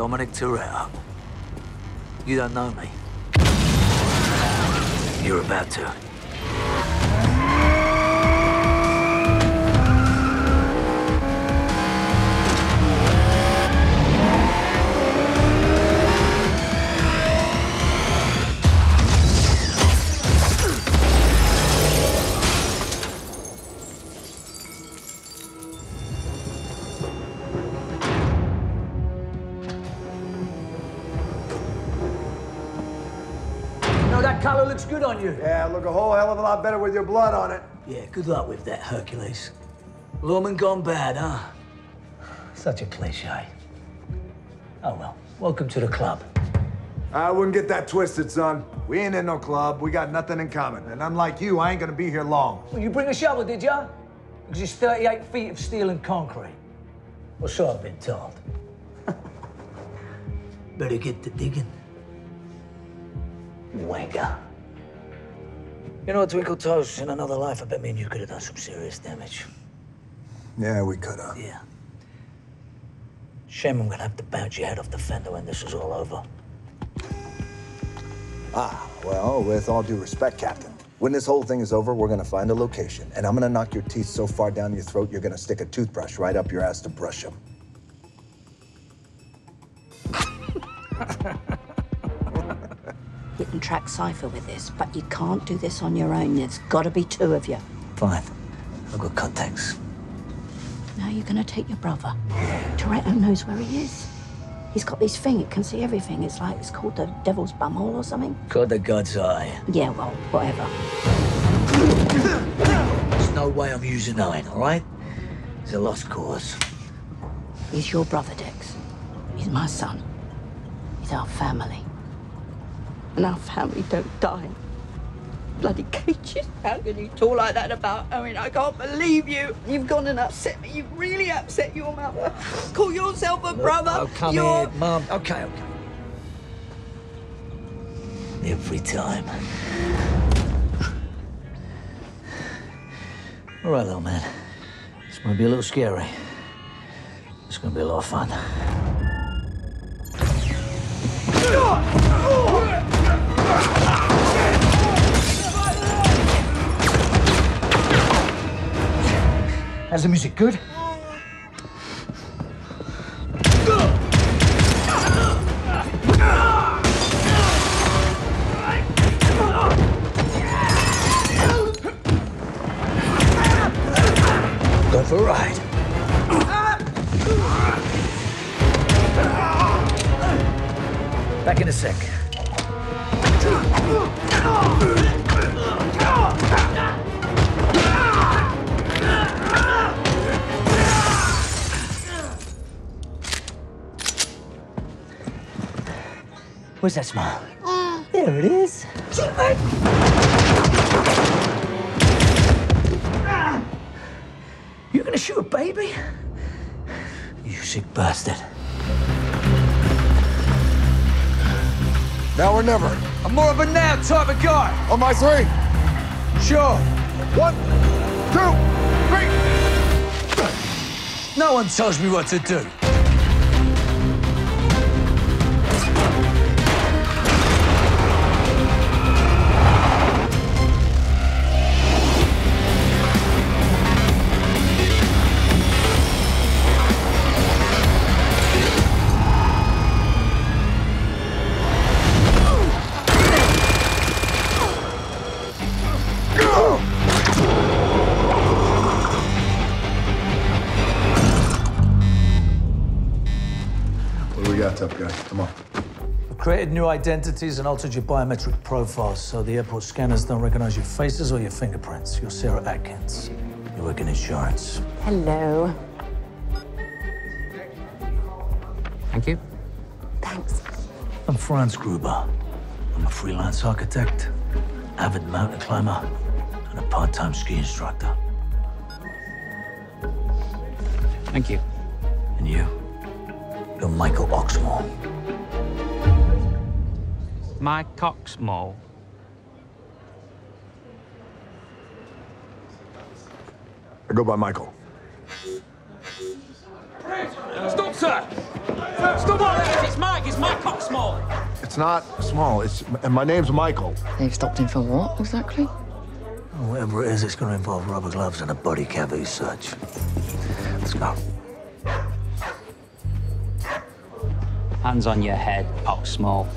Dominic Toretto. You don't know me. You're about to. Color looks good on you. Yeah, look a whole hell of a lot better with your blood on it. Yeah, good luck with that, Hercules. Lawman gone bad, huh? Such a cliche. Oh, well, welcome to the club. I wouldn't get that twisted, son. We ain't in no club. We got nothing in common. And unlike you, I ain't gonna be here long. Well, you bring a shovel, did ya? Because it's 38 feet of steel and concrete. Well, so I've been told. Better get to digging. Wanker. You know, Twinkle Toes, in another life, I bet me and you could have done some serious damage. Yeah, we could have. Yeah. Shame I'm gonna have to bounce your head off the fender when this is all over. Ah, well, with all due respect, Captain, when this whole thing is over, we're gonna find a location, and I'm gonna knock your teeth so far down your throat, you're gonna stick a toothbrush right up your ass to brush them. You can track Cypher with this, but you can't do this on your own. There's got to be two of you. Fine. I've got contacts. Now you're going to take your brother. Toretto knows where he is. He's got this thing. It can see everything. It's like, it's called the Devil's Bumhole or something. Called the God's Eye. Yeah, well, whatever. There's no way I'm using mine, all right? It's a lost cause. He's your brother, Dex. He's my son. He's our family. And our family don't die. Bloody cages. How can you talk like that about Owen? I can't believe you. You've gone and upset me. You've really upset your mother. Call yourself a brother. Oh, come here, Mum. Okay, okay. Every time. All right, little man. It's going to be a little scary. It's going to be a lot of fun. How's the music? Good? Go for a ride. Back in a sec. Where's that smile? There it is. You're gonna shoot a baby? You sick bastard. Now or never. I'm more of a now type of guy. On my three. Sure. 1, 2, 3. No one tells me what to do. Up, guys. Come on. You've created new identities and altered your biometric profiles, so the airport scanners don't recognize your faces or your fingerprints. You're Sarah Atkins. You work in insurance. Hello. Thank you. Thanks. I'm Franz Gruber. I'm a freelance architect, avid mountain climber, and a part-time ski instructor. Thank you. And you? You're Michael Oxmoor. Mike Oxmoor. I go by Michael. Stop, sir! Stop on it! It's Mike. It's Mike Oxmoor. It's not small. It's and my name's Michael. They've stopped him for what exactly? Whatever it is, it's going to involve rubber gloves and a body cavity search. Let's go. Hands on your head, Oxmoor.